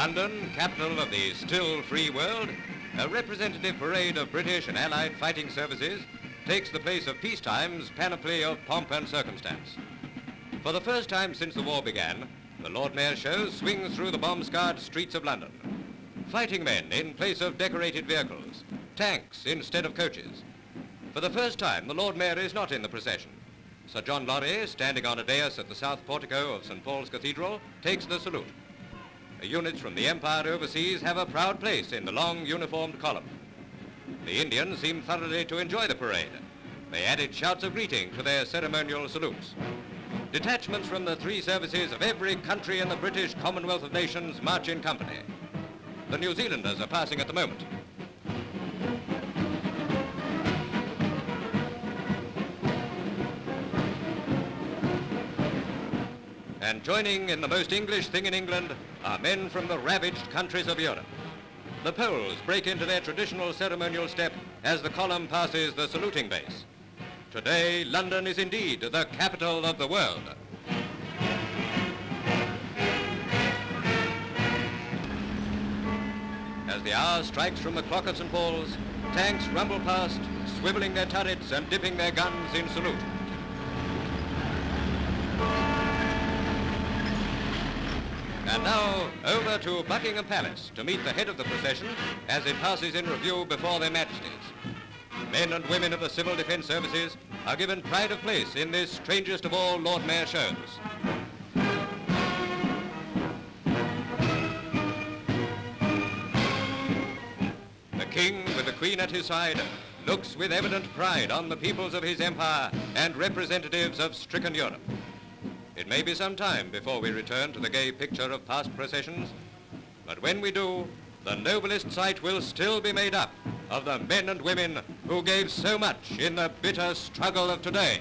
London, capital of the still free world, a representative parade of British and Allied fighting services takes the place of peacetime's panoply of pomp and circumstance. For the first time since the war began, the Lord Mayor's show swings through the bomb-scarred streets of London. Fighting men in place of decorated vehicles, tanks instead of coaches. For the first time, the Lord Mayor is not in the procession. Sir John Laurie, standing on a dais at the south portico of St. Paul's Cathedral, takes the salute. The units from the Empire overseas have a proud place in the long uniformed column. The Indians seem thoroughly to enjoy the parade. They added shouts of greeting to their ceremonial salutes. Detachments from the three services of every country in the British Commonwealth of Nations march in company. The New Zealanders are passing at the moment. And joining in the most English thing in England are men from the ravaged countries of Europe. The Poles break into their traditional ceremonial step as the column passes the saluting base. Today, London is indeed the capital of the world. As the hour strikes from the clock of St. Paul's, tanks rumble past, swiveling their turrets and dipping their guns in salute. And now, over to Buckingham Palace to meet the head of the procession as it passes in review before their majesties. Men and women of the Civil Defence Services are given pride of place in this strangest of all Lord Mayor shows. The King, with the Queen at his side, looks with evident pride on the peoples of his empire and representatives of stricken Europe. It may be some time before we return to the gay picture of past processions, but when we do, the noblest sight will still be made up of the men and women who gave so much in the bitter struggle of today.